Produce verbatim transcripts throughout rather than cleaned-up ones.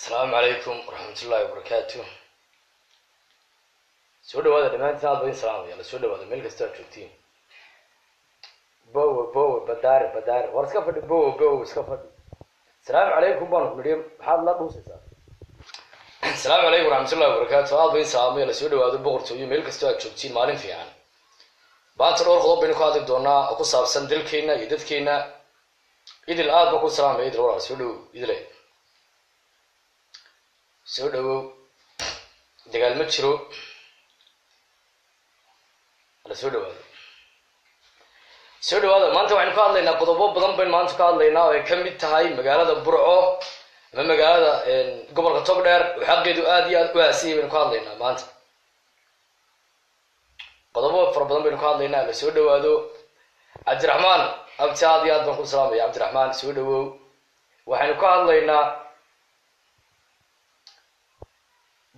السلام عليكم ورحمة الله وبركاته. سود هذا دمان ثالث بين سلام يلا سود هذا ملك استراتيجي. بو بو بدار بدار ورسكفت بو بو سكفت. السلام عليكم بانو مريم حال الله بوسيسا. السلام عليكم ورحمة الله وبركاته. ثالث بين سلام يلا سود هذا بقول سوي ملك استراتيجي مالين في عن. بعد الأول خلاص بينك هذا دونا أكو صار سندل كينا يدت كينا يد الآب أكو سلام يد الورا سودو يدري. soo dhawow dagaal ma jiro la soo dhawaado soo dhawaado maanta waxaan ka hadlaynaa qodobo badan baan maanta ka hadlaynaa oo ay ka mid tahay magaalada Burco ama magaalada ee gobolka Togdheer xaqeedu aad iyo aad u aasiib baan ka hadlaynaa maanta qodobo fara badan baan ka hadlaynaa la soo dhawaado Cabdiraxmaan abtaad iyo aad baan ku salaamayaa Cabdiraxmaan soo dhawow waxaan ka hadlaynaa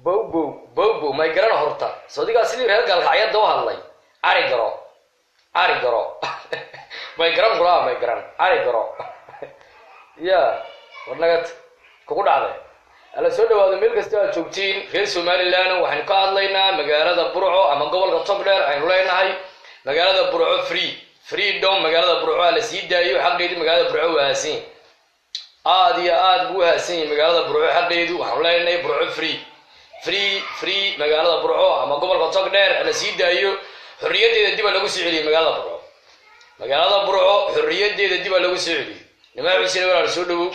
بوبو بوبو ما يقرأنا هرتا صديق أسيدي رهاد قال خيال دوا هالله عري جرا عري جرا ما يقرأنا قرآ ما يقرأنا عري جرا يا ورناقت كقول عليه على سؤال هذا ملك استوى شوكتين في سومالي لنا وحن قال لنا مجالات برعو أما قبل قطب لنا عن لنا هاي مجالات برعو فري فري دوم مجالات برعو على سيدة يو حق يدي مجالات برعو هاسين آدي آد بو هاسين مجالات برعو حق يدي وحن لنا برعو فري فري فري مجالات برعو أما قبل قطعنا على سيدة أيو حرية دي دي بالقصي عليه مجالات برعو مجالات برعو حرية دي دي بالقصي عليه لما يحسن ولا رسوله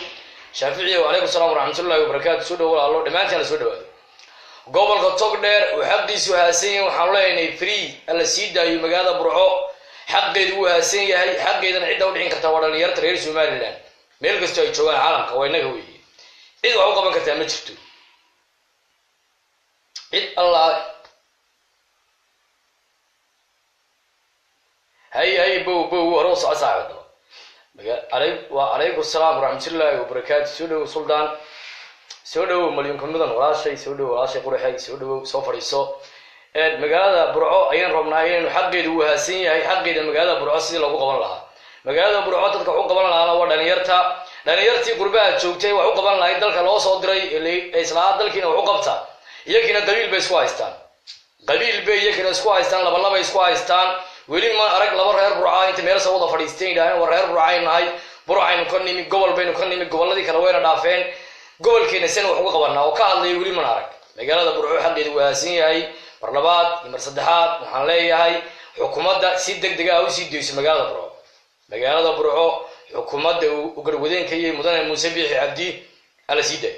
شافعي وعليكم السلام ورحمة الله وبركاته رسوله ولا الله لما يحسن رسوله قبل قطعنا وحديث وحسين وحولنا فري على سيدة أيو مجالات برعو حق دو حسين هاي حق إذا عدا ودين كتورنا يرت غير سمار الآن ملك استوى شوال عالم كوينه هو إذا عقبنا كتامل شفتو إيه الله هاي هاي بو بو روس عساعد بقى عليك وعليكم السلام ورحمة الله وبركاته سودو سلطان سودو مليون كم بدن ولا شيء سودو ولا شيء قريح سودو سفر يسوق إيه مقالة برعو أين ربنا أين حقي دوها سين هاي حقي ده مقالة برعو سين لو قبل لها مقالة برعو تتكحو قبل لها ودانيرتها دانيرتي قربها شوكتي وحقو قبل لها يدل كلاوس أدري اللي إسلام دل كنا وحقبتها يكنا قبيل بيسوايستان قبيل بي يكنا سوايستان لبلا بيسوايستان ولين ما أرق لبر هير برعاين تميرس وضع فريستين داين ور هير برعاين هاي برعاين كني من قبل بين كني من قبل ذي كانوا وين دافين قبل كنا سنة وحقوق قبلنا وكان لي ولين ما أرق مجال هذا برعو حد يدواسين هاي برلبات مرصدحات محلي هاي حكومات دا سيد دق دقة أو سيد يوسف مجال هذا برعو مجال هذا برعو حكومات دا وقرودين كي مدن المسبيح عبدي على سيده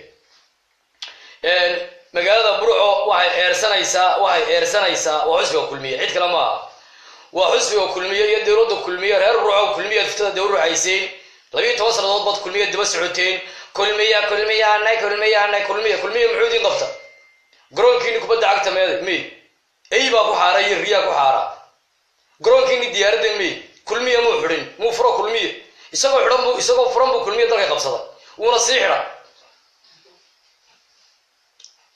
مجالات برعو واحد إرسان يسا واحد إرسان يسا وحسبه كل مية عد كلامها وحسبه كل مية يد رد كل مية هر برعو كل مية تفتح دور عايزين لبي توصل ضبط كل مية دبس عتين كل مية كل مية عناي كل مية عناي كل مية كل مية معودين قفطة قرون كيني كبد عقد مية مية أي بابو حارة يريا كو حارة قرون كيني ديار دم مية كل مية مو حرين مو فرق كل مية يسقى حرمو يسقى فرمو كل مية درجة قفصة ونصيحة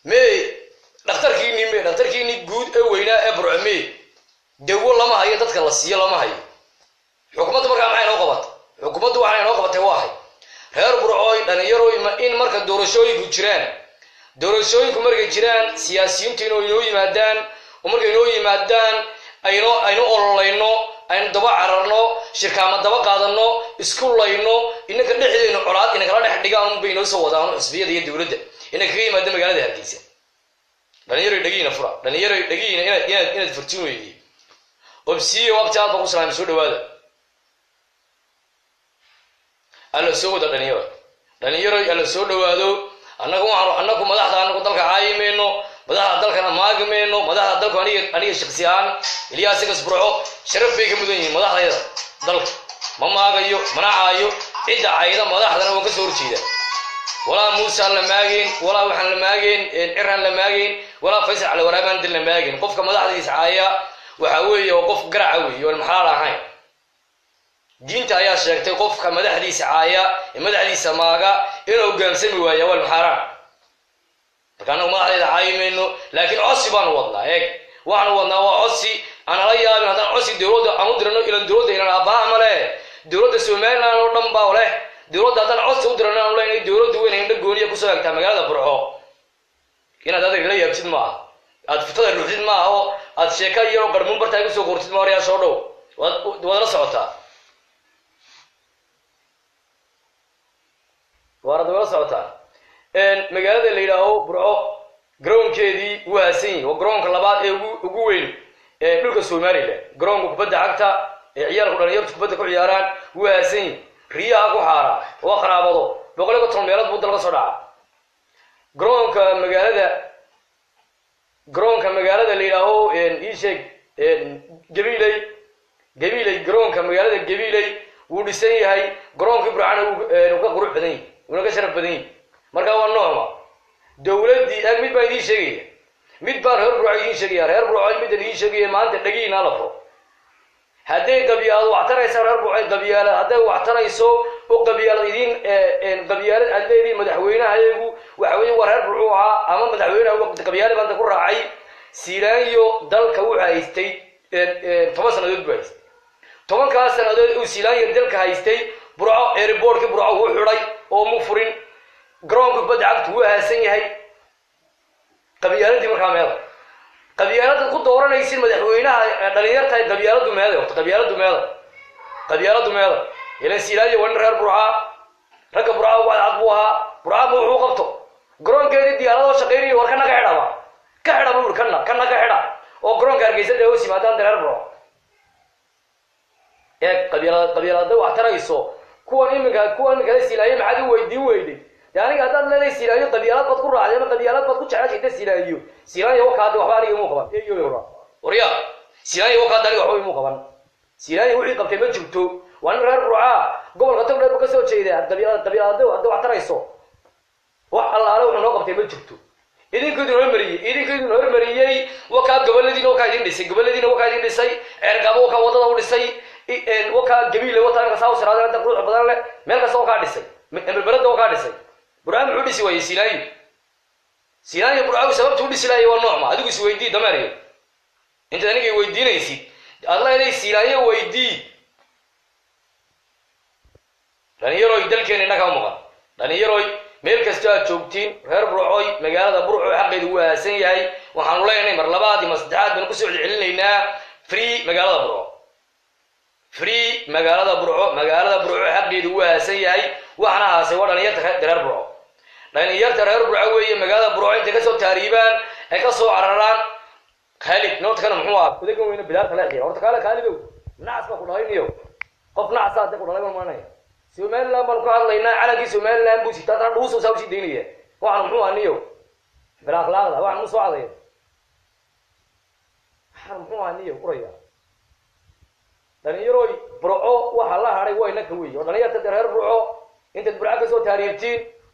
مي دكتور كيني مي دكتور كيني جود وينا إبرع مي دول لما هي تذكر السيا لما هي حكومة مركب عين عقبات حكومة وعين عقبات واحد هير برعاي أنا يروي ما إن مركب دورشوي بجيران دورشوي كمركب جيران سياسيين تينو ينوي مادان ومركب ينوي مادان أينو أينو أونلاينو أين دبا عررنو شركة ما دبا قادنو سكول لاينو إنك نحدينو عراد إنك لا نحديكم بينو سوا دانو سبيا دي دولة إنك غير ما دم قاعد هالكيسة، لأن يروي دقيقة فرا، لأن يروي دقيقة إن إن إن تفرتينه يجي، وبسي وقت جاب بقول سلام سود هذا، على سود هذا لأن يروي، لأن يروي على سود هذا، أنا كم عارف أنا كم مذاع أنا كم طلع عايم إنه مذاع طلع أنا ماج إنه مذاع طلع أنا أنا شخصيان اللي أسيك أسبوعه شرف فيك مدني مذاع هذا طلع ماما عايو منا عايو إذا عايدا مذاع هذا وقت صور شيء ده. ولا موسى لماجين ولا وحن لماجين إيران لماجين ولا فيصل على ورابان دل لماجين قف كم ضحى يسعايا وحوي وقف جرعوي والمحارة هاي دين تايا شركت قف كم ضحى يسعايا المدعي يسماجا إنه جمسمي ويا والمحارة فكانوا ما عليه عاي منه لكن عصبان والله هيك وعن والله وعصي أنا رأيي أنا عصي درود أمد رنو إلى درود إلى أباه مله درود السومين أنا نرمبا وله دولة هذا العصر ودرنا أولا إن دولة دوين هند قولي أكو سويك تام قال دبره كنا هذا غير يبتسم ما أتفتح الروتين ما هو أتشيكا يروح برمون برتاعي كسو كورتين ما ريا شورو ودوارا سعوتا دوارا دوارا سعوتا إن مقالة اللي راهو بره جرون كذي واسين وجرون كلابات وجوين لوكا سومريلة جرون كبدة عكتا عيال قلنا يرتكب بدك عياران واسين رياء وحارة وخرابضو بقولك ترميلات بدل قصرة جرون كمجالة جرون كمجالة اللي راهو إن إيش جميلة جميلة جرون كمجالة جميلة وديسين هاي جرون كبرعنا ونقى قروح بدين ونقى شرب بدين مركوا النوم دولة دي أكمل بعدين شقية، ميت بار هرب رعين شقية، هرب رعين ميت رعين شقية ما أنت تلاقيه نالفه. هذه قبيلة وعترى يسار هرب رعين قبيلة، هذا وعترى يسوق وقبيلة يدين ااا قبيلة هذين مدحوينا هيجو وحوي ورهرب رعوا، أما مدحوينا هو قبيلة ما تكون رعي سيلانيو دل كوع هيستي ااا ثمانية سنوات بس، ثمان كاسنوات وسيلانيو دل كهيستي برع إيربورك برع هو حري أو مفرين. جرونك بدعت هو هاسين هاي قبيلة دي مركام هذا قبيلة كنت ورانا يصير مدحوينها دليلات هاي قبيلة دمياض قبيلة دمياض قبيلة دمياض إلى سيلاجي ونرهر برعاء ركب برعاء وبعد عطبوها برعاء موحو قبطه جرونك هذه ديالا وشقيري وركنا كحدا كحدا بقول كنا كنا كحدا أو جرونك أرجيزة ده وسي ما تان درهر برعاء إيه قبيلة قبيلة ده واعترى يسوا كوني مك كوني كذا سيلاجي معدي ويدي ويدي يعني هذا لا ليس سيرايو قبيلات بتقول على ما قبيلات بتقول شعاش هذا سيرايو سيرايو وكاد وحواري مو خبر أيوه يورا وريا سيرايو وكاد داري وحواري مو خبر سيرايو وحي قبل ما جبتو وأنا رأي رعاة قبل قتلوا رأي بكسر شيء ده قبيلات قبيلات ده ده واحد رئيسه وح الله على وحنا قبل ما جبتو إذا كده نمري إذا كده نمري يعني وكاد قبل دينه وكاد دين بسي قبل دينه وكاد دين بسي أرجع وكاد وطن ورسي وكاد قبيلة وطن كساو سرادة ده كله بدل له ما كساو كاد بسي من البلد ده وكاد بسي برام عودي سوي سيلاي سيلاي برام سبب عودي سيلاي والنعمة هذا سوي دي دماري أنت هنيك ويدي نيسي الله يدي سيلاي ويدي لأن يروي دل كأنه نكامه لأن يروي ملك استوى شوبتين غير برعوي مجال برعوي حق دوا سيني وحنقول يعني مرلبات مصدعات بنقص علينا فري مجال برعوي فري مجال برعوي مجال برعوي حق دوا سيني وحنا سوى لأن يرتخ درار برعوي لأن يرتدار برعوي مجال برعوي تكسو تقريبا تكسو عرران خالد نوت كان محواب كده كم من بدار خالد أو تكالا خالد ناس ما كنا هينيو قف ناس هذا كنا لهم ما نيا سومن لا ملقى الله ينا على كي سومن لا بوسي ترى روسو سوي شيء دينية وعن محواب نيو بالأخلاق لا وعن مسوا عليه حرم محواب نيو قرية لأن يروي برعو وحلا هاري وين كوي لأن يرتدار برعو أنت برعوي تكسو تقريبا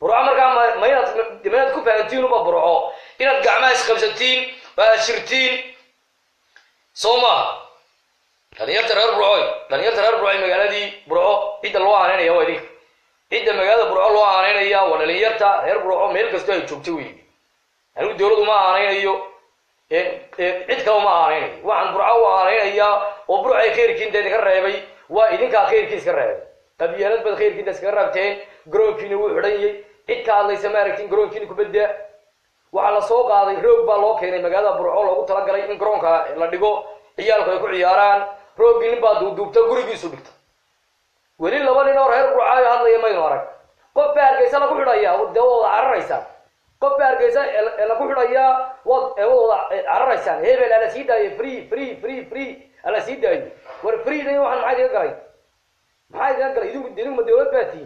برو عمر كان ما ينات ما ينات كوفة أنتين وما برو ينات قعماش خمسين وعشرين صوما لأن يرتدي برعوي لأن يرتدي برعوي مجال دي برو إيد الله علينا يا ولي إيد مجال برو الله علينا يا ولا لأن يرتدي برعوي ملك استوى يشوفتوي هنود دولة ما علينا يو إيد كوا ما علينا وعن برعوي علينا يا وبرعوي خير كين ده كرر بي وإيدين كخير كيس كرر قبيلات بالخير كده سكربتين جروكين وحرية إتكال يسماركين جروكين كبدة وعلى صوب هذا جروب بالوك هنا مجادا برعول أو تلاقي من جرونكا لديكو إياه كويكو عياران جروكين بعدو دوبتا جروكي سبكت ولين لبنا نور هرب رعاي هذا يمين وراك كبير كيسا لكو حرية ودوا عريسان كبير كيسا لكو حرية ودوا عريسان هبل على سيدا فري فري فري فري على سيدا ورفري ده واحد معايا قاعد maxay gaar galay idinku diinimo dawlad baati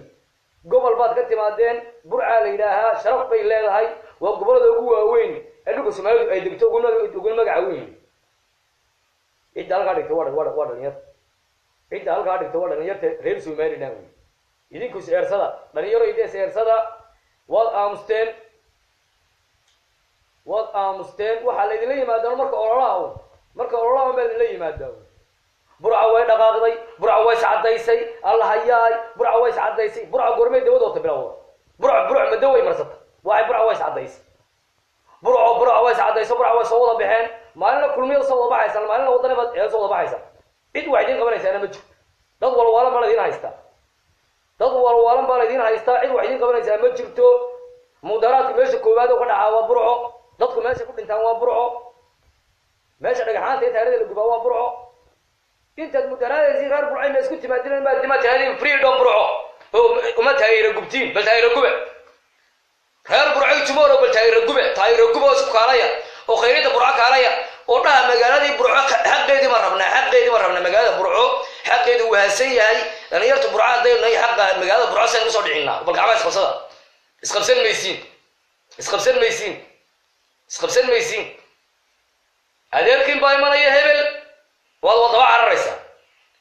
gobol baad ka timaadeen burca leedahay sharaf bay leedahay waa gobolada ugu waaweyn ee dhulka Soomaalidu ay degto uguna magacaaween idalka dhigto wada wada wada niyad cidda halkaa dhigta waa dhalinyarta reer Soomaaliland weey idinku is eersada dhalinyaro idin is eersada wad aamusteen wad aamusteen waxa la idin yimaadaan marka ololaha marka ololaha ma la yimaadaan burca way dhaqaaqday burca way sacadaysay allah hayaay burca way sacadaysay burca gormay dawada bilaabo burca burca madaway marsata waa burca way sacadaysay burca burca way sacadaysay burca way soo wada baxeen maalin kulmiyo soo wada baxaysa maalin wadana baad ee soo wada baxaysa إذا وعدين قبل إنسان مجد، دض والوالم بالدين هايستا، دض والوالم بالدين هايستا، إذا وعدين قبل إنسان مجد تو مدارات ماشي كوبادو كنا عوا برعه، دض ماشي كل إنسان عوا برعه، ماشي على جهات يتهرب اللي جوا برعه، أنت المدارات زي غير برعه ما يسكت ما تدري ما ما تهرب فريدوم برعه، وما تهرب جبتين بل تهرب جبة، غير برعه تمارو بل تهرب جبة، تهرب جبة سكارية، وخيرية برعه كارية. وراها مجالات برعة حقيقي مرّبنا حقيقي مرّبنا مجالات برعة حقيقي وهسية هاي أنا يرت برعة ده إنه يحقق مجالات برعة سنة صدقينا وبالعمل خمسة خمسين ميسين خمسين ميسين خمسين ميسين هذا يمكن باي ما ليه هبل والوضع على الرئيسة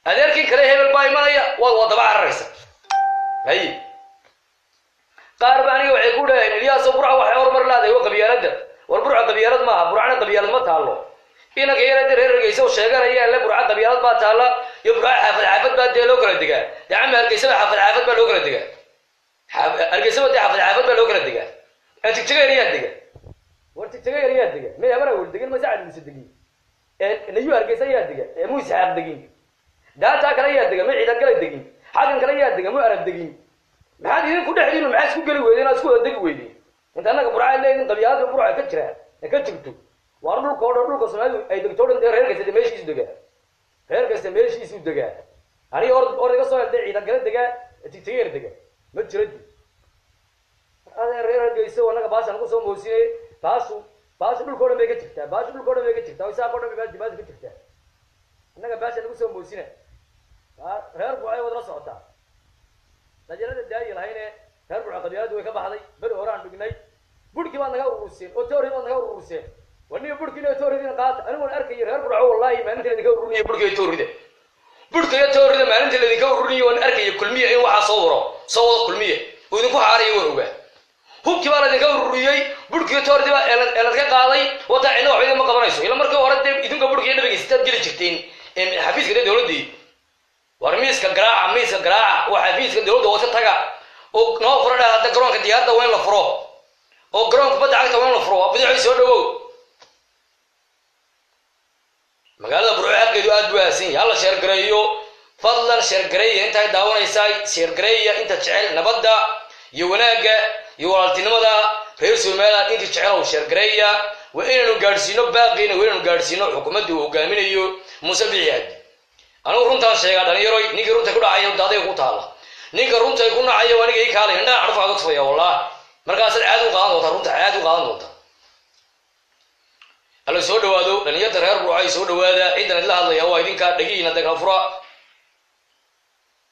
هذا يمكن كله هبل باي ما ليه والوضع على الرئيسة هاي قارباني وعقولة الياس برعة وحيور مرلا ده وقبيلة ده والبرعة قبيلة ما برعنا قبيلة ما تعلو إنك يا رجل هيرجع يسوي شجرة هي اللي برعة قبيلة ما تعلق يبرع حفل حفل بعد لوكر الدجاج يا عم هرجع يسوي حفل حفل بعد لوكر الدجاج هرجع يسوي حفل حفل بعد لوكر الدجاج أنت تشجع رياض الدجاج وأنت تشجع رياض الدجاج ما يبغى يقول الدجاج ما زعل مش الدجاج نيجي هرجع يسوي الدجاج مو يسحب الدجاج ده تاكل رياض الدجاج ما يعيد كل الدجاج حاجة كل رياض الدجاج مو عارف الدجاج ما حد يقول كده حدينه معاه سكوا قالوا ويدي ناس كوا الدجاج ويدي أنت أنا برعة اللي قبيلة برعة كتيرة كتيرتو وارنو كورنو كسرناه أي دكتورن ده غير كسر ماشي يسودجاه غير كسر ماشي يسودجاه هني أور أور كسر ده إذا كنت دجاه تغير دجاه ما تجرد هذا غير غير كسر وانا كباس أنا كسر موسيه باسو باسو بقول كورن بيجي تكتة باسو بقول كورن بيجي تكتة ويسا كورن بيجي دماغ بيجي تكتة أنا كباس أنا كسر موسيه غير بعيا ودرس عطا لجنة الداعي الحين غير بعيا قبيلة دوي كباحدي بالوران بقناي بود كمان نجاو روسين وتوري كمان نجاو روسين وني بدك يا توري دين قات أنا وأنا أركي غير برع والله ما أنت اللي تجورني بدك يا توري ده بدك يا توري ده ما أنت اللي تجورني وأنا أركي كل مية أيوة صورة صور كل مية وينكو حاري وروبه هم كمان تجورني بدك يا توري ده أنا أنا كذا قاضي وتعينه وعينه ما كمان يسوي لما مركب ورد يدونك بدك يا نبي يستد جل شكتين حفيز كده دولدي ورميس كجراع عميس كجراع وحفيز كده دولد وسط حاجة ونافرة ده هذا جرانك دي هذا وين لفراه وجرانك بدعك وين لفراه بدي عايز يسوي مقالة برعاك يدو أدواسين يلا شرقريو فضلا شرقرية انت داونا يساي شرقرية انت تشعل نبدا يوناقة يوالتنمدا رئيس المالات انت تشعلوا شرقرية وإنو قارسينو باقين وإنو قارسينو حكومة وقامينيو مسبيعات أنا رمتان شيئا داني روي نيكي رمتا كودا عيو دادي يقوطا الله نيكي رمتا يكون عيو وانيكي يكالي هنا عرف عدو طفيا والله مرقاسر عادو قاندوطا رمتا عادو قاندوطا ألو سود وادو لأن يتر هرب رعي سود وادا عندنا الله الله هو يدين كدقينا دقنا فرا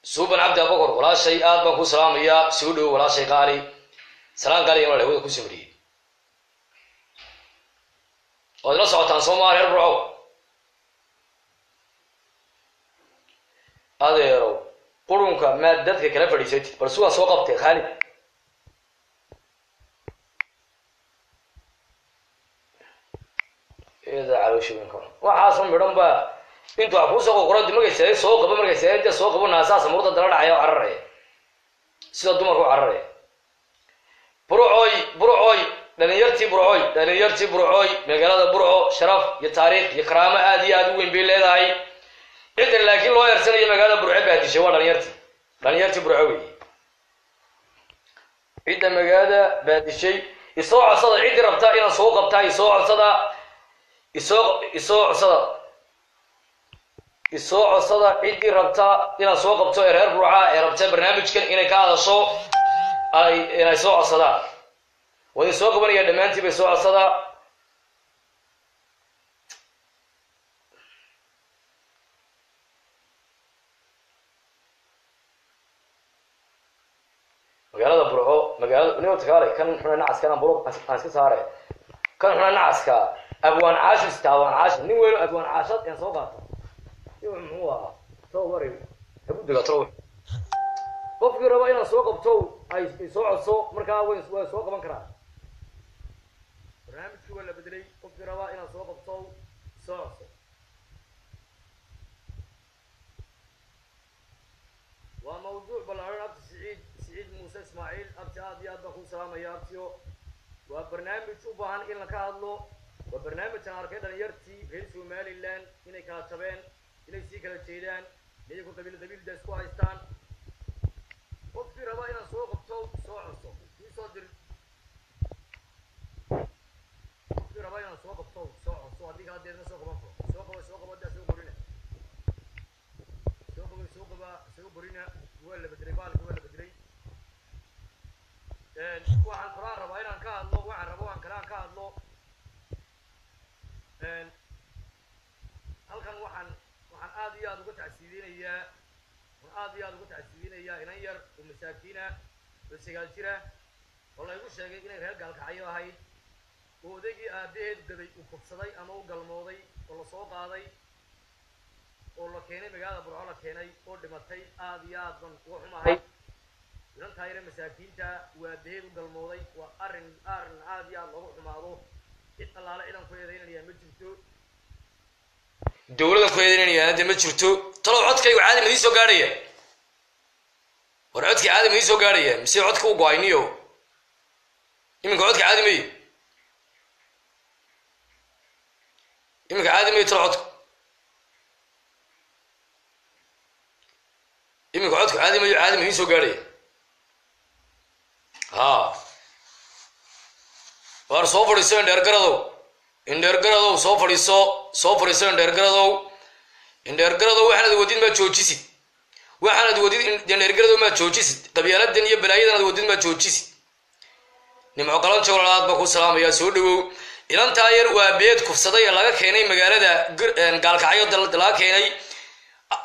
سوبن عبد بكر ولا شيء آدم كسلام يا سود ولا شيء قاري سلام قاري يوم الهود كسبري ولا صوت عن سمار هرب رعو هذا يا رو قرون كمادة كلا فريسة برسوا سوق بتي خالي إذا عاوشوا منكم وعاصم بدون با أنتوا عفوسا وقرأت دماغي سير سوق قبل ما كسير جا سوق قبل ناسا سمرت الدرجة عيا عرّي سيد دماغه عرّي برعوي برعوي لأن يرتي برعوي لأن يرتي برعوي مجالات برعو شرف يتاريخ يكرامة أدي أدوين بالله هاي إذا لكن لو يرسلني مجالات برعوي بهدي شوال لأن يرتي لأن يرتي برعوي إذا مجالات بهدي شيء يسوع صدى عيد ربطة إلى سوق ربطة يسوع صدى يسوع يسوع صدا يسوع صدا عدي ربطة إلى سوق بتو إرهاب رعاء ربطة برنامج كان إنك هذا شو أي إلى يسوع صدا ويسوع قبل يدمنتي بيسوع صدا مقالة بروحه مقالة نيوت قالي كان إحنا نعس كان بروح عسكر صاري كان إحنا نعس كا أبوان عاش استوى عاش نقول أبوان عاشت إن صوغات يوم هو صوري بقتروح. قف يروى إلى سوق بتو أي سوق السوق مركاه وسوق بنكران. برنامج شو ولا بدري قف يروى إلى سوق بتو سوق. وموضوع بالعرب سعيد سعيد موسى إسماعيل أبتعاد يا أبو سلام يا أبتيو. وبرنامج شو بهان إلنا كهذا وبرنامج شاركة دنيرتي في الشمال اللان هنا كاتبين إلى سيكل الشيدان نيجي كل قبيلة قبيلة سكوا إستان وقت في رباعنا سوق بتو سوق السوق يصدر وقت في رباعنا سوق بتو سوق السوق هذيك هاديرنا سوق بفر سوق وسوق بده سوق برينا سوق وسوق با سوق برينا ولا بدري بالك ولا بدري شكوا عن قرار رباعنا كان الله وعن رباعنا كلام كان الله halkan waxaan waxaan aad iyo aad uga tacsiidinayaa aad iyo aad uga tacsiidinayaa inaan yar oo masaakiina sagaal jira waxa lagu sheegay inay reer galkacyo ahayd oo odaygii aabeed dabay u kufsaday ama u galmooday oo la soo qaaday oo la keenay magaalada burco la keenay oo dhimatay aad iyo aad ban u xumahay inaan taayira masaakiinta waa beed u galmooday waa arin arin aad iyo aad lagu xumaado islaala inaan ku yeedeynaya ma jirto دولة كويدين يا دم تشرتو طلعوا عدك يا عادم ليسو قارية ورعدك يا عادم ليسو قارية مسير عدك وقاينيو يمك عدك عادمي يمك عادمي طلع عدك يمك عدك عادمي عادم ليسو قارية ها وار صوفر يسون دركرادو إن درجرادو صفر يسا صفر يسون درجرادو إن درجرادو واحد الودين ما تشوتشيسي واحد الودين إن درجرادو ما تشوتشيسي طبيعة الدنيا بلايد الودين ما تشوتشيسي نمع قلنا شغل الله بكو سلام يا سودو إيران تاير وبيت كفصدي الله كهني مجردا قال كعيو دل دلا كهني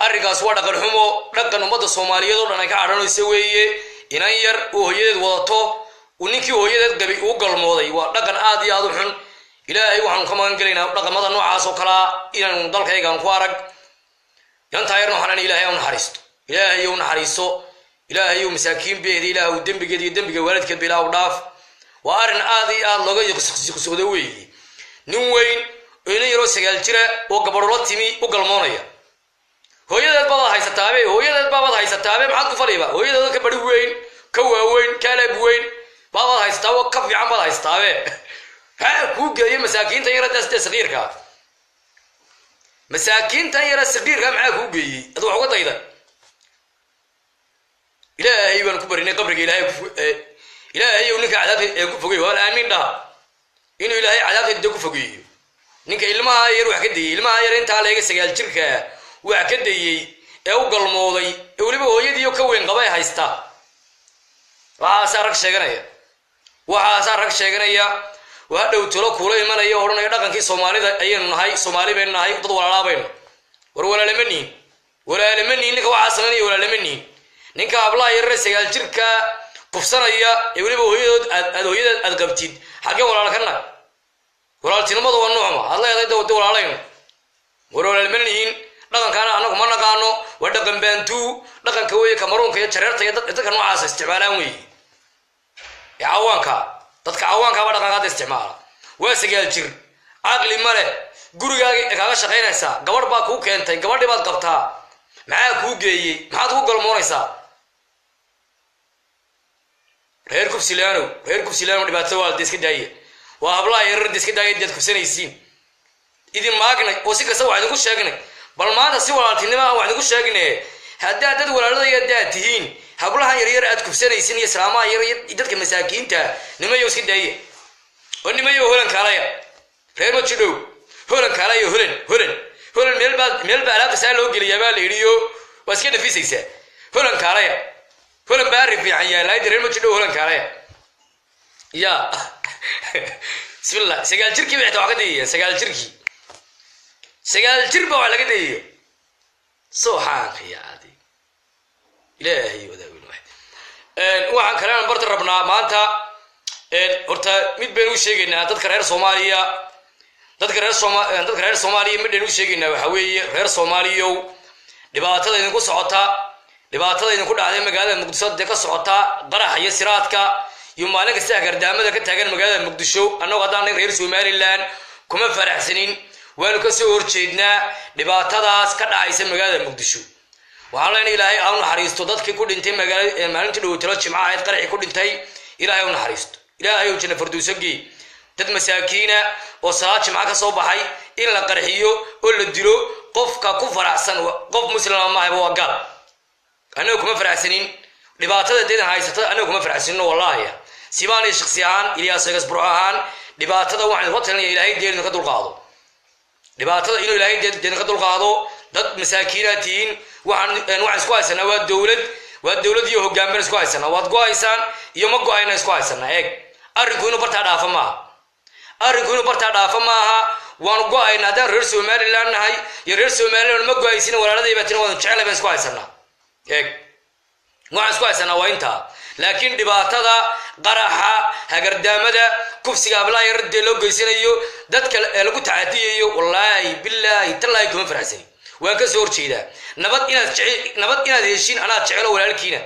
أرجع سواد كرهمو ركن نمط الصومالية دول أنا كأرانو يسويه إناير وهيد وضطه ونكى وهيد دبي وقل موضي وركن عادي عادو حن إلهي وحن كمان قلنا رقمنا نوع سكرا إلى نضل كي عن خوارق ينتهيرنا حنا إلهي ونحرسته إلهي ونحرسه إلهي ومساكين بيدي إلهي ودم بجدي دم بجوالد كبلا وضاف وأرن آذي آل لقي يقص يقص قدوي نوين إني يروس قالتره وقبرلات تمي وقلمانية هو يد البابا هاي ستابه هو يد البابا هاي ستابه بعد كفريبا هو يد ذاك بدوين كوين كلبوين بابا هاي ستاو كف يعمل هاي ستابه ها هو جاي مساكين تايرة دست صغير كا مساكين تايرة صغير كا معاه هو جاي أدو حقوق تايدا إلى أيوان كبرني قبرك إلى إلى أيوان نك عذاب فوقي ولا أمين ده إنه إلى أي عذاب يدك فوقي نك إلما يروح كده إلما يرين تعالى يسجل شركة وعكده يي أو قل موضي يقولي بقولي ديو كوين قبائل هايستا وعسارك شجرة وعسارك شجرة وهذا تلو كله إما نيجي هورنا كذا كنكي سومالي ده أيه نهاي سومالي بين نهاي قطط ولا لا بين ورولا لمني ولا لمني نك وعسلني ولا لمني نك أبلا يرى سجال شركة كفسنا يا يقولي بهويد أدويد أدقبتيد حاجة ولا لكنا ولا تنمو ده ونوعه الله يهدي ده ولا لين ورولا لمني لكن كنا أنا كمان كانوا وده كم بنتو لكن كوي كمرون كي يشررت يد كانوا عاس استعمالهم يا عوانك dadka awaanka wada qaad isticmaala way sigal jir aqli mare gurigaaga kaaga shaqeynaysa gabadh baa ku keentay gabadhi baad qabtaa maxaa ku geeyay maxaad ku galmoonaysa reer kubsilaano reer kubsilaano dhibaato waalid iska daayay waa habla yar iska daayay dad kubsanaysiin idin maagna oo si kasta waxaan ku sheegnay bal maanta si walaaltinimo ah waxaan ku sheegnay hadaa dad walaalada daatihiin hablaha yar yar aad kubsanaysiin iyo salaamaha yar yar dadka masaakiinta nimayo iska daaye oo nimayo holan kaalaya reebo jidow holan kaalayo holan holan holan meel baad meel baad aad saal loo geliyaa baa leeriyo waska dhafisaysa holan kaalaya holan baari fiican yahay reebo jidow holan kaalaya ya bismillah sagaal jirkii waxa wax ka deeyay sagaal jirkii sagaal jirba waxa laga deeyay soo xaqiyaad إلهي وداوي الواحد. إن وعن كلام برت ربنا ما أنت إن أرتا ميت بينو شيء إنها تذكر غير سوماليا تذكر غير سوم تذكر غير سوماليا ميت بينو شيء إنها حوي غير سوماليو دبعتها إنكو سعتها dhibaatada inuu ku dhacday magaalada Muqdisho ee ka socota qarax iyo siraadka iyo maalin kasta gardaamada ka taagan magaalada Muqdisho annagu hadaan reer Soomaaliland kuma faraxsanin waanu ka soo horjeednaa dhibaatadaas ka dhacaysa magaalada Muqdisho waxaan leenahay Ilaahay aanu xariisto dadkii ku dhintay magaalada maalintii dhowtiro jimcaha ay qarax ku dhintay Ilaahay aanu xariisto Ilaahay oo jannada firdawsigi dad masaakiina oo salaad jimcaha ka soo baxay in la qarxiyo oo la dilo qofka ku faraxsan qof muslimiin ah waa gal أنا كم فرع سنين دباعتها تدين هاي ستة أنا كم فرع سنين والله يا سيباني شخصيان إلياس جس برهان دباعتها وعند وقت هني إلى هيد دين قدر قاضو دباعتها إنه إلى هيد دين قدر قاضو ضد مساكيناتين وعن نوع سكويسنا والدولة والدولة يهوج جنب سكويسنا والقويسان يوم قوينا سكويسنا هيك أرجونه برتعرف ما أرجونه برتعرف ما وان قوينا ده رسول مالنا هاي يرسول مالنا مقويسين ولا ده يبتين وان شعله بس سكويسنا إيه وعند كويس أنا وينتها لكن دباعتها قرحها هجردام ده كوفسي قبله يرد لو جيسنا يو دتك لو تعديه يو والله بالله تلا يكون فرحسين وانكسر شيء ده نبض إنا نبض إنا هيشين أنا تعال ولا الكينا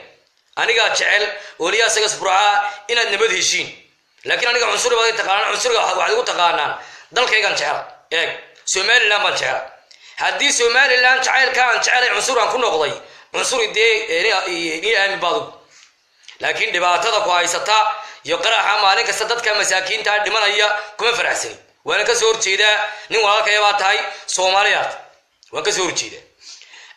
أنا قاعد تعال وليا سجس برعة إنا نبض هيشين لكن أنا قاعد عنصر بعدي تقارن عنصر قاعد وعدو تقارن ده كي كان تعال إيه سومال لا ما تعال هدي سومال لا تعال كان تعال عنصر عن كل قضية عنصر دي ليه من بعضه لكن دباعتها كويسة يقرأها مالك السدد كمساكين تعد من هي كم فرعسين وأنا كسور كذا نوعها كيبات هاي سوماليات وكسور كذا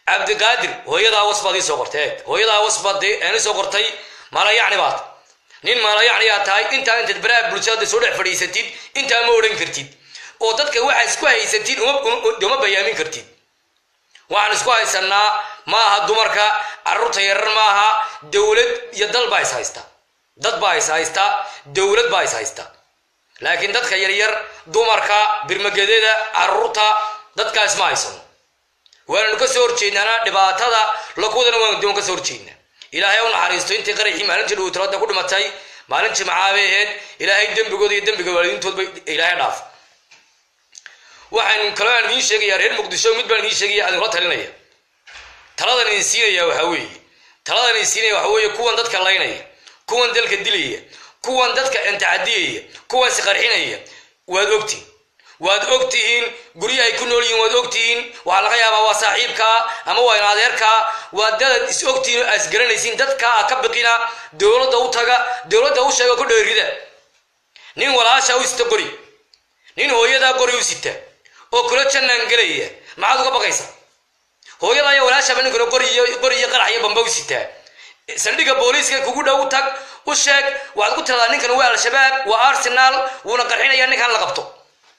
عبد القادر هو يدا وصفة دي سقرتها هو يدا وصفة دي أنا سقرتها ما لا يعني بعض نين ما لا يعني هاي أنت أنت تبرأ بلشاد سودع فريستيد أنت ما ورين كرتيد أو تدك هو عسكوا هيستيد وما وما بيامين كرتيد وعن سقاي سنا ما هدمركا الرطة يرماها دولة يدل بايس هايستا دت بايس هايستا دولة بايس هايستا لكن دت خيرير دمركا برمجدة الرطة دت كاس مايسون وين نكسر شيننا دباعتها دا لقودنا وين ديوم كسر شيننا إلى هون عارستين تقرأي ما نجلو ترد نقول متى ما نجمع معاهد إلى هيدم بيجود هيدم بيجوالين تود إلى هناف وعن كلام مين شقيا رير مقدسهم مدبر مين شقيا على غلط هلنا يا ترى ده نسينا يا وحوي ترى ده نسينا يا وحوي كون دتك الله يناي كون دلك الدلية كون دتك أنت عدية كون سقرحينية وادوقتين وادوقتين قرية يكونوا لي وادوقتين وعلى غيابة وصاحبك أما وينادرك وادلت اسوقتين أسجرن نسين دتك أكبقينا دولة دوتها دولة دوش يا كل دريدة نين ولا شاوي ستقري نين هو يدا قريو ستة وكل شيء ننقله ما هذا كبقيسه هو يلا يا ولا شباب نقول قري قري قرا حي بمبوسيته سندق البوليس كقول داود تك وشك وعند قلت هذا نكن ويا الشباب وأرسنال ونقرحين يعني كان لقبته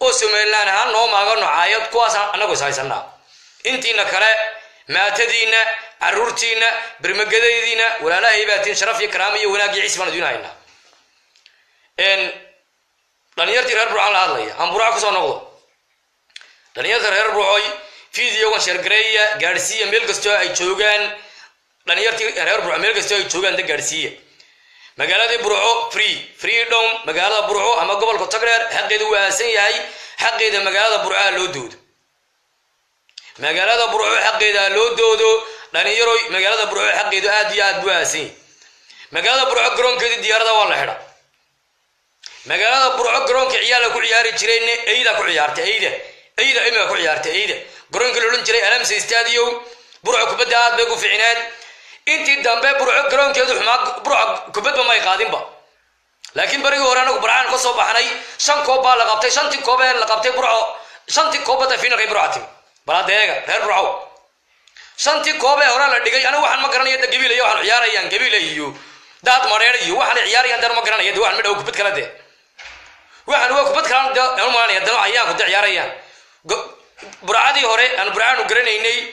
وسميلنا هنو معاك ونعايا تقواسنا أنا سكويسنا أنتي نكره ما تدينا عرورتينا برمجدينا ولا لا هيباتين شرف يكرامي ولا جيس من دوننا إن دنيتي ربع على الله هم براكوا صنعوا دنيتي ربعي فيديو شرقية غارسيا ميلكستوى أي شوغان لانيرتي أربعة ميلكستوى شوغان ده غارسيا مجالات برعو فري فريدوم مجالات برعو أما قبل كتكرر حقي دو أسي هاي حقي ده مجالات برعو لودود مجالات برعو حقي ده لودودو لانيروي مجالات برعو حقي ده أديات دو أسي مجالات برعو جرون كده ديار ده والله حدا مجالات برعو جرون كعيال كل عيار تشرين أيدا كل عيار تأيدا أيدا إما كل عيار تأيدا برونك لون جري ألمس استاديو برع كبد عاد بيجو في عناد أنت الدنبه برع برونك يدوح معك برع كبد ما يقادم با لكن بري ورانو برعان قصوا بحناي شن كوبا لقبته شن تكوبا لقبته برع شن تكوبا تفينا غير برعتهم برا دقيقة غير برعو شن تكوبا ورانو دقيقة أنا واحد ما كرنا يد جبيل يو واحد عيار يان جبيل يو دات مرير يو واحد عيار يان در ما كرنا يد واحد مدو كبد كلا ده واحد هو كبد كلا ده هم ما يد لو عيان كده عيار يان برعادي هوري أنا برعان وقرن إني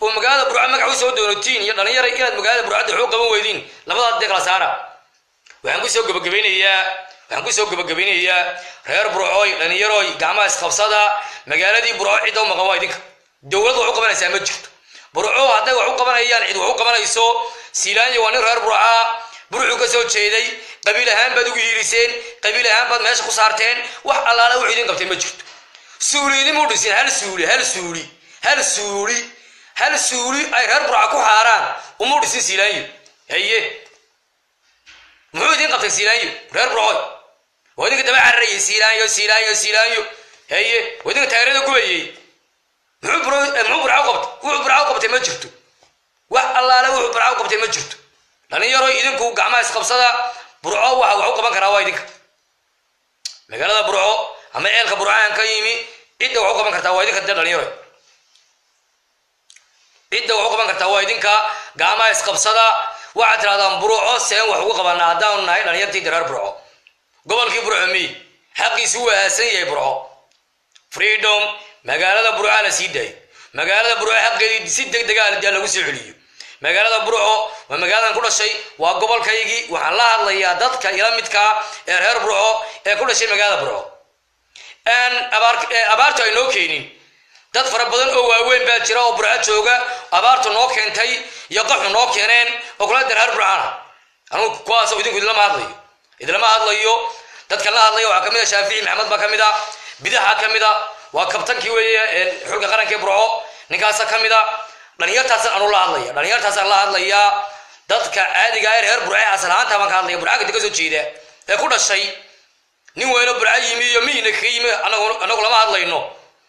ومجا برا مجا ويسود دونتين يلا نيجي إلى مجا برا ده حقوق مو ويدين لبضة دقلا سارة وعنقول سوق بقبيني يا وعنقول سوق بقبيني يا غير برعوي لأن يروي جامعة خمسة مجالدي برعوي ده ومقاوميدك دولة وعقبنا سامجت برعوه هذا وعقبنا يال وعقبنا يسو سيلاني وانير غير برعاء برعوك سوت شيء قبيلة هم بدو جيرسين قبيلة هم بد ماش خسارتين وح الله له وعيدين قبتين مجت سوري دي مودسين هل سوري هل سوري هل سوري هل سوري أي غير برعكو حاران ومودسين سيلاني هيه معودين قبتين سيلاني غير برعوي ويدك تبع الرئيس سيلايو سيلايو سيلايو هي ويدك تايرده كوبيي عبره عبره عقبت عبره عقبت ما جرتو وح الله له عبره عقبت ما جرتو لان يرو idinku gacmaha isqabsada burco waxa uu qaban karaa waydinka magaalada burco ama eelka burcaan ka yimi idda uu qaban kartaa waydinka dadal yaro idda uu qaban kartaa waydinka gacmaha isqabsada waxa tiraadaan burco seen wax ugu qabanaa hadaan nahay dhalintii dirar burco gobolkii burcami xaqiisu waa saayay burco freedom magaalada burca la siiday magaalada burca xaqeedii si degdeg ah lagu soo celiyo magaalada burco waa magaalada ku dhashay waa gobolkaygii waxaan la hadlayaa dadka ila midka ee reer burco ee ku dhashay magaalada burco aan abaarta ay noo keenin dad fara badan oo waaweyn baa jira oo burca jooga abaarta noo keentay iyo qaxu noo keeneen oo kala dheer burcana anu kuwaas oo idinku lama hadlayo إذا ما هذا اليوم تتكلم اليوم عكمية شافعي محمد بكميدا بدها كميدا وكابتن كيوي حرق قرن كبرعو نكاسة كميدا لنيار تحسن أنو الله الله لنيار تحسن الله الله يا تتك عادي غير غير برعي أصلها تما كان الله برعي كده كذو شيء ده كل الشيء نيوينو برعي يمي يمي نكيم أنا أنا كلام هذا لينو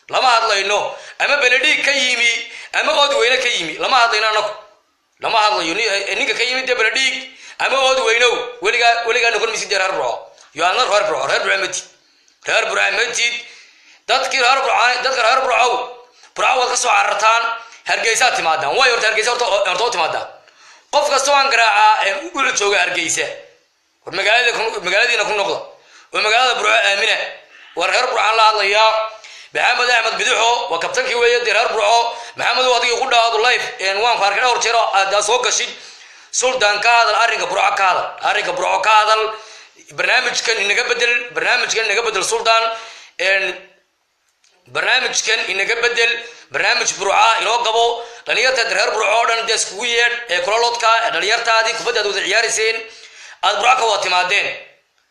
لما هذا لينو أما بلدي كيمي أما قدوينا كيمي لما هذا لينا نك لما هذا يوني إنك كيمي ده بلدي أما أود وينو ولقى ولقى نقول مسجد هربرع يعنى هربرع هربرع متي هربرع متي تذكر هربرع تذكر هربرع أو برع وقصوا عرتان هرجيسات مادا ويرد هرجيسات أرتوت مادا قف قصوا عن قراءة وقول شو هرجيسة والمجال ده مجال دي نكون نقطة والمجال ده برع آمنة وهربرع الله الله يا محمد أحمد بدوحه وكابتن كيوي ده هربرع محمد وادي يقول ده الله يف إنوان فاركنا ورشرا ده سوق الشيء سلطان كادل أريك برع كادل أريك برع كادل برنامج كان إنك بدل برنامج كان إنك بدل سلطان إن برنامج كان إنك بدل برنامج برع إنه قبوا دليل تدريب برع عن ديسكوير كرولوت كا دليل تادي كبدة دوز عيارسين أذبرع كواتمادين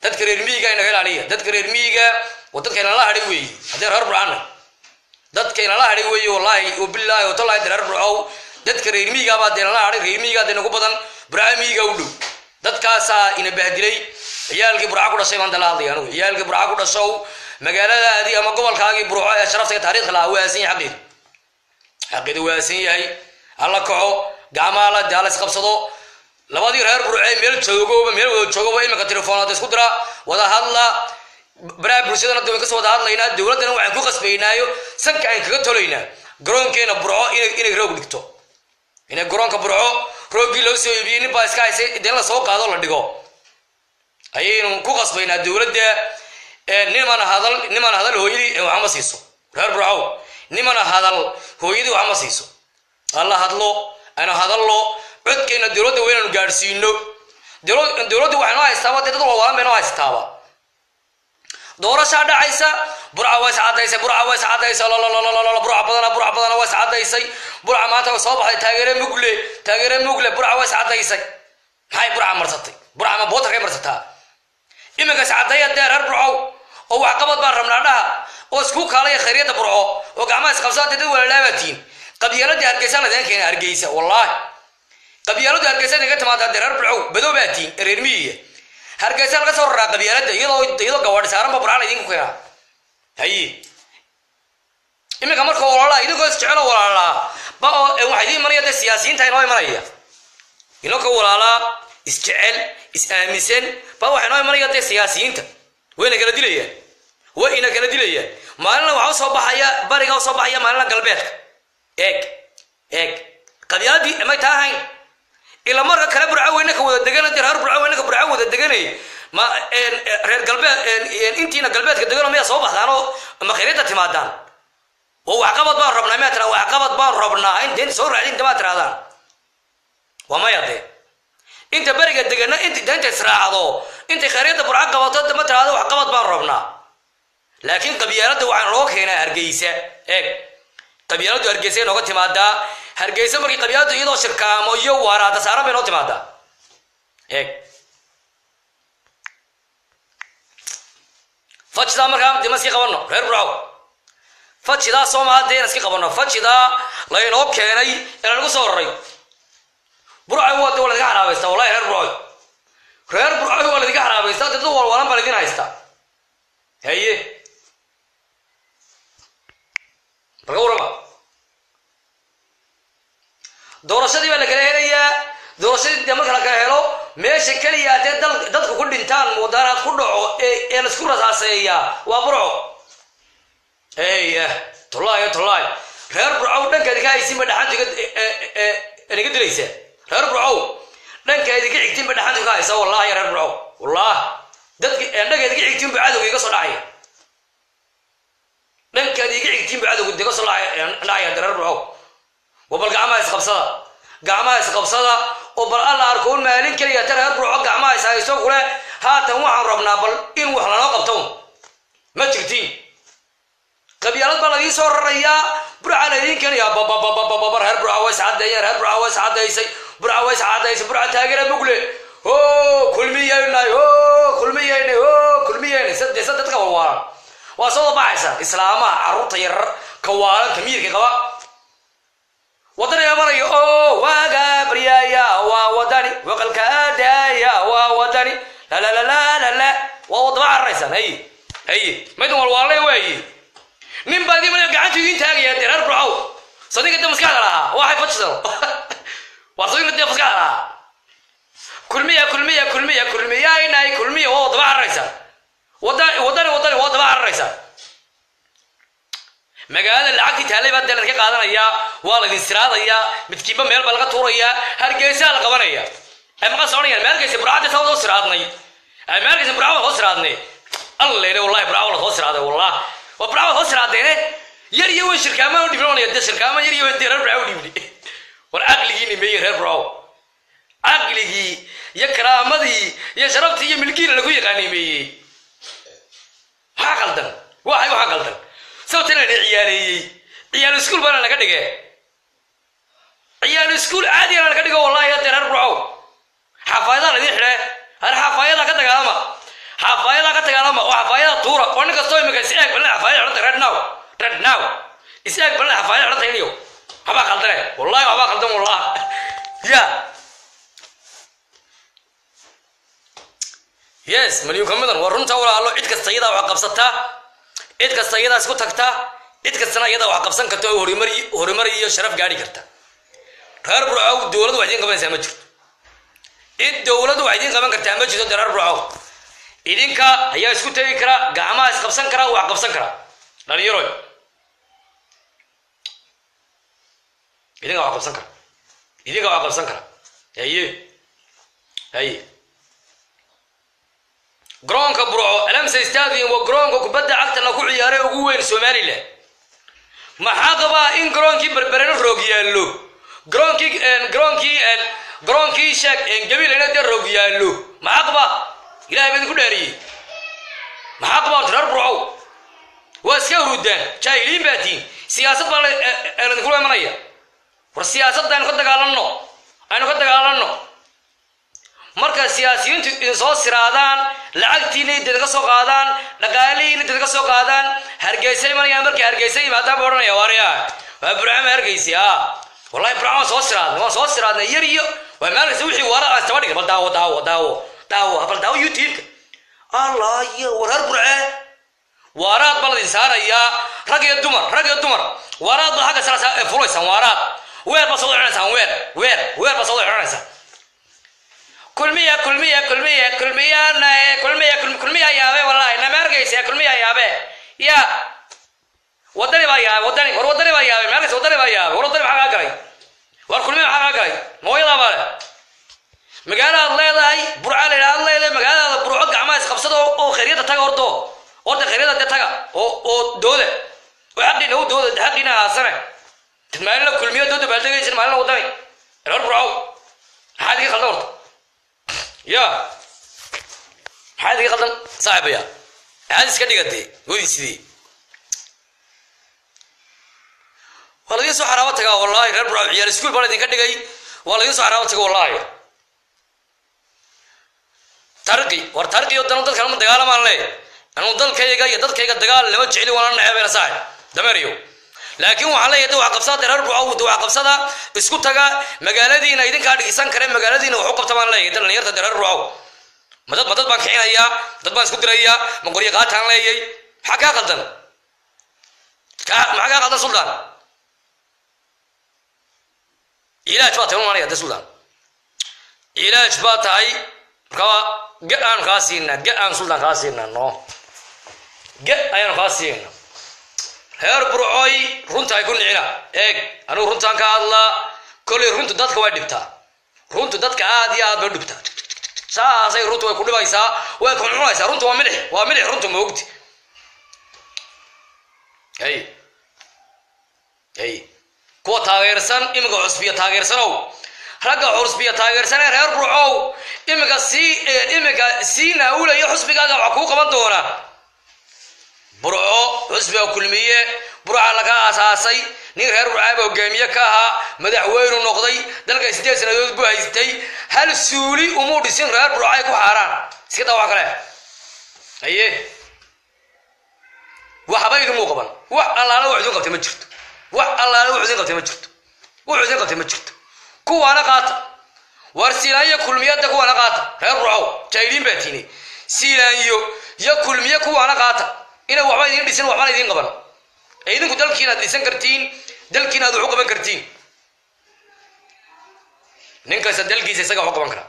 تذكر الميجا إنك عليه تذكر الميجا وتذكر الله هريوي هذا هربران تذكر الله هريوي والله وبالله وطلع درب برع dadka reer miiga baa deelana arin reer miiga deelagu badan braamiiga u dhow dadkaas ina bahdilay ciyaalkii burca ku dhashay aan dalaadayaan oo ciyaalkii burca ku dhashay magaalada aadi ama gobolkaagi burco ee sharafta taariikhda la waasin xaqid xaqid waasin yahay alla kaco gamaala dalas qabsado labadii reer burcay meel joogooba meel wada joogooba imika telefoonada isku dira wada hadla braa bulshadana dowladda ka soo wada hadlayna dowladana waxaan ku qasbaynaayo sanka ay kaga toleyna garoonkeena burco inay roob dhigto ina garoonka burco roogi loo soo iibiyeen baaska ay idin la soo qaado la dhigo ayaynu ku qasbayna dawladda ee niman hadal niman hadal hooyadii waxa ma siiso reer burco niman hadal hooyadii waxa ma siiso alla hadlo ana hadallo codkeena dawladda weynaan gaarsiino dawladda dawladda waxaan haystaaba dadka waa meeno haystaaba doorasha dhacaysa burco way saadaysa burco way saadaysa la la la la burco badan burco badan way saadaysay burco maanta soo baxay taageere mugle taageere mugle burco way saadaysay hay burco marsatay burco ma boota ka marsata imaga saadaya dheer burco oo aqabad baan rabnaa dhaha oo isku kaalay khayriyada burco oo gacmaha isqabsada dad walaalaatiin qabiyalada Hargeysa la keenay Hargeysa wallahi qabiyalada Hargeysa naga timaada dheer burco badoobatiin reermiye Hargeysa laga soo raraa qabiyalada iyadoo iyadoo gawaadh saaran burco la idin ku xiraa هاي إما كمر كولا إنه قص جعله ولا لا بقى واحد يمرية السياسيين تاينوي مرية إنه كولا لا استجعل is aaminsan ba waxaan maraya dadka siyaasiyiinta wayna kala dilayaan wayna kala dilayaan maalna waxa soo baxaya bariga soo baxaya maalna galbeedka eeg eeg qadiyadii ma tahay ila marka kala burca wayna ka wada degan dir har burca wayna ka burca wada deganay ma reer galbeed intiina galbeedka degano ma soo baxdaan oo ma qeyrida timaadaan oo wax qabad baan rabnaa ma tira wax qabad baan rabnaa in deen soo raadin dama tiraadaan wama yade inta bariga degana inta deynta israacdo inta qeyrida burca qabato dama tiraado wax qabad baan rabnaa laakiin qabiyarada waxaan loo keenaa Hargeysa eeg qabiyaradu Hargeysa nooga timaada Hargeysa markii qabiyadu iyadoo shirkaamo iyo waraada saaran bay noo timaada eeg فشدا مركام دمسكي قبلنا غير براو فشدا سوما دين اسكي قبلنا فشدا لا ينوب كيني أنا نقول صوري براو هو دولة كهرباء بس ولا غير براو غير براو ولا كهرباء بس تدور ولا بلدين عايستا هي بركورة دورشتي ولا كله هي دورشتي دمك لا كله ماشي كليات دل دل كل إنسان مدارات كله إيه السكورة ساسية وابرو إيه طلع يا طلع هرب رعو نك هذيك يسمى دحان تقد اللي قدر يسه هرب رعو نك هذيك يكتم بدحان تقاي سو والله يا هرب رعو والله دك نك هذيك يكتم بعده ويقص نعية نك هذيك يكتم بعده ويقص نعية نعية هرب رعو وبالقعمة يسقبصها قعمة يسقبصها وبر الله أركون مالين كلي ترى هبرو عقع ما يسايسون كله هات وحن ربنا بل إن وحنا نقبتهم ما تجتين قبيلات بلدي صور ريا برا على ذيك يا بابا بابا بابا بر هبرو عواس عدا يا هبرو عواس عدا يسي برا عواس عدا يسي برا تاجر بقوله هو كل مية يناي هو كل مية يناي هو كل مية يناي سد سد تكوارا وصل بعيسى إسلامه عروت ير كوارا كمير كقبا ودنا يا مريم أو وجبريا يا ووداني وقلك أدايا ووداني لا لا لا لا لا ووضع الرسالة هي هي ما يدوم الوالي وهي من بعد ما يرجع تجين تاجي ترى برعو صديق أنت مسكين لها واحد فتصل وصديق أنت مسكين لها كل مية كل مية كل مية كل مية هنا كل مية ووضع الرسالة وداني وداني وداني ووضع الرسالة مقالة العقد تالي بدل الركيق هذا يا والله السراد يا متكيبة ميل بلغة طور يا هرجيس على قبنا يا أما قصوني المركز براد سووا سرادني المركز براو هو سرادني الله لا والله براو هو سراد والله وبراو هو سرادني يري يو الشركة ما ودي براو يد الشركة ما يري يو الدير براو دي والعقل هي نمير براو عقل هي يا كرامتي يا شرفتي يا ملكي لقوا يقاني مي حقلتن واحد وحقلتن سوتنا عيالي عيال السكول بنا لك دغه عيال السكول عادي انا لك دغه والله يا ترى برعو حفايده لدي خره هر حفايده ka dagaalama حفايده ka dagaalama oo حفايده tuura oo ninka soo imaga si ay balla حفايده hada red now red now isag balla حفايده hada taaniyo haba qaldare wallahi haba qaldan wallah ya yes maliyo kamadan warunta walaalo cid kasta iyada wax qabsata إذا كانت سيدة إذا كانت إذا كانت سيدة إذا كانت سيدة إذا كانت سيدة إذا كانت سيدة إذا كانت سيدة إذا كانت سيدة إذا كانت سيدة إذا كانت سيدة إذا كانت سيدة إذا كانت سيدة إذا كانت سيدة إذا كانت سيدة إذا garoonka burco alamsa stadium oo garoonka kubadda cagta lagu ciyaaray ugu weyn Soomaaliland maxaa qaba in garoonkii barbarano roog yaalo garoonkii een garoonkii een garoonkii shaq een gabil ina der roog yaalo maxaa qaba ilaahay baan ku dhaariyay maxaa qaba tar burco waska rudan jaayliin baatiin siyaasad baan aan ku leeyahay war siyaasadaan ku dagaalanno aanu ku dagaalanno marka siyaasiyiintu in soo siraadaan lacagtiinay dadka soo qaadaan dhaqaaleeyay dadka soo qaadaan Hargeysa markii markii Hargeysa imaada boornaya waariyaa waa Ibraahim Hargeysa wallahi Ibraahim soo siraad waa soo siraadna yariyo waa meel wixii waraa astaba dhiga baldawo dawo dawo dawo abal dawo YouTube Allah ya warar burcaa waraad balad insaaraya rag iyo dumar rag iyo dumar waraad waxa ka fulaysan waraad weer basoo dhacaysan weer weer weer basoo dhacaysan كلمية كلمية كلمية كلمية ناي كلمية كلمية كلمية يا أبي والله نمر كيس يا كلمية يا أبي يا ودري باي يا ودري ور ودري باي يا أبي مر كيس ودري باي يا ور ودري حاجة كاي ور كلمية حاجة كاي ما يلا بره مقال الله يلاي برعال الله يلاي مقال الله برعق عماس خمسة أو خيرية تاجا ورده ورده خيرية تاجا أو أو دولة وحدين هو دولة تحدينا عصرة تمارين له كلمية دولة بلدنا كيس مارين له ودري الأرض برعو هذه خلنا ورده يا هذه خلنا صعب يا هذه سكدي قدي قولي سيدي والله يسوع حرامتك والله غير برا يا رسول بلدي قدي جاي والله يسوع حرامتك والله ترقي وترقي ودنا ضل كلام دجال ما عليه أنا ضل كي جاي ضل كي جد دجال لما تجعله ولا نعبر ساعة دمريو لكنه عليه دوا قبصات الربع أو دوا قبصات بسكوت تجا مجالدي نايدين كارد إنسان كريم مجالدي نوحقب تمان عليه ترى نيرت الربع أو مدد مدد بانكين هيا مدد بانسكوت هيا مقولي قات عن ليه حكا قدنا كا معك قدنا سلطان إلى شو تقولون عليه السلطان إلى شو تاي كوا Get on Casina, get on Sultan Casina, no. Get on Casina. Her broi, Runta Gunira, egg, and Runtanka Allah, call it Runta Dapta. Runta Dapta Adia Berdupta. Sa say Ruto Kuduisa, well, Conroy's a Runto one minute, one minute Runto moved. Hey, hey, Quotagerson, Imgos via Tagerson. رجع عرس بيا تاجر سنة هرب رعو إما سي إما كسينا أولى يحس بقاعد عقوق من دوره برعو عرس بيا كلمية برع على كا أساسي نير هرب رعاية وجميع كها مدحوين ونقضي دلك يستي سنة يذبح يستي هل سولي أمور السن هرب رعاية كحران سكت وعقله أيه وحبايب الموقبان وح الله لو عزقة تمجرد وح الله لو عزقة تمجرد وعزقة تمجرد كو أنا قاطع ورسيلان يأكل مية دكو أنا قاطع غير رعو جايلين باتيني سيلان يو يأكل مية كو أنا قاطع إن وحبان يدين بيسن وحبان يدين قبل أيدين كدل كينا ديسن كرتين دل كينا دو عقبان كرتين ننكسر دل كيسة سجع عقبان كرا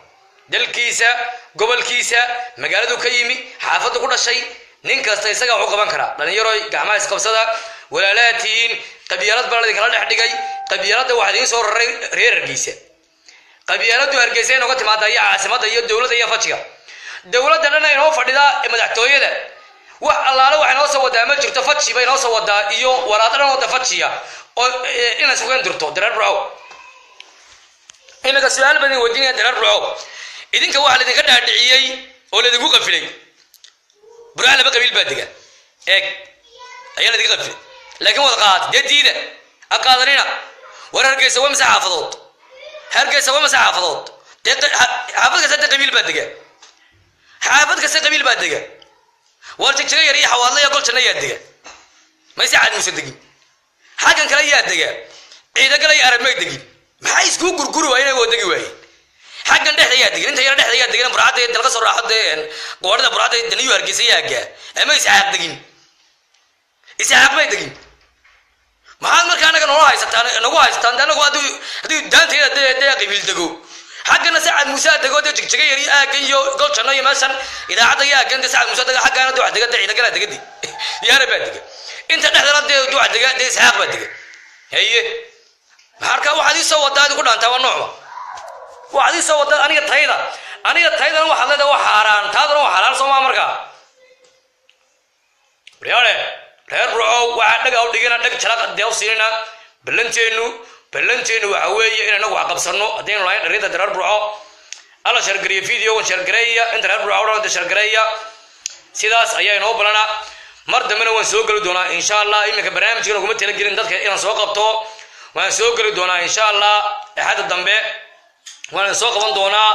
دل كيسة قبل كيسة مجال دو كيمي حافظ كل شيء ننكسر سجع عقبان كرا لأن يروي جماعة سكبسدا ولا لا تين قبيلات بلدك هلا لحد جاي قبيلات واحدين صور رير رير جيسة قبيلات وارجيسين وقت ما تيجي عاصمة تيجي دولة تيجي فشيا دولة دلنا ينو فردا مدحتوية ده والله لو إحنا سووا ده ملك تفتشي بيننا سووا ده يو وراتنا تفتشيا إن سكان درتو درب رعو إن كسؤال بني ودينا درب رعو إذن كواحد اللي كده عديعي أو اللي دقوق فيلي برا على بقى بالبادقة إيه أيان اللي دقوق فيلي لكن وقعت جديدة أقادرنا ورجع سوى مسح حافظوت هرجع سوى مسح حافظوت حافظ كسر قبيل بدقة حافظ كسر قبيل بدقة ورجع شيء يريح والله يقول شنو يدقة ما يساعد مصدقي حاجة كلا يدقة إذا كلا يعرف ما يدقي ما عايز كوكر كرو وين هو دقي وين حاجة ده يدقة أنت يرد يدقة أنا برادة تلقى صراحة قدين قوارد برادة الدنيا ورجع شيء يدقة أما يساعد دقي يساعد ما يدقي ما أنا كأنك نواه يستان نواه يستان ده نواه ده ده ده ده ده ده قبيل تقو حقنا ساعة موسى تقو ده تشجع يري أكين يو قل شنو يمسن إذا عاد يا أكين ده ساعة موسى تقو حقنا ده واحد تقو ده كلا تقو دي يا رب تقو أنت نحضر ده واحد تقو ده ساعة تقو هي هركا واحد يسوي ده يقول أنت ونوع واحد يسوي ده أنا يتهيدا أنا يتهيدا هو حلا ده هو حاران ثادر هو حلال سوما أمريكا بريالة reer ruuw waxa dhaga u dhigana dhag jaraaq deew siina balanteenu balanteenu waxa weeye in anagu aqabsano hadeen lahayn dhariida reer ruuw alla shargariye video wan shargariya inta reer ruuw wada shargariya sidaas ayay noo balana mar damena wan soo gali doonaa insha Allah imika barnaamijka lagu tala gelin dadka inaan soo qabto waan soo gali doonaa insha Allah ahada dambe waan soo qaban doonaa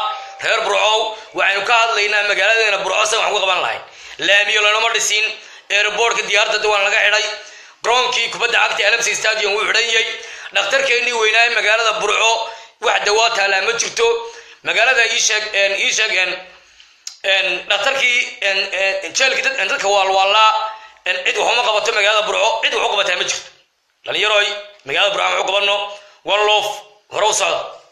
reer ruuw waxaanu ka hadlaynaa magaalada Burco san wax uga qaban lahayn laamiyo looma dhisin airport ka diyaarta dawaan laga xiray droonkii kubada cagta L M C stadium uu xirayay dhakhtarkeeni weynaa magaalada Burco wax dawo taala ma jirto magaalada ii sheeg in ii sheegen in dhakhtarkii in jeelka dad in dadka walwala in cid waxuma qabato magaalada Burco cid waxu qabataa ma jirto dhalinyaro magaalada Burco waxu qabano wallof horow socda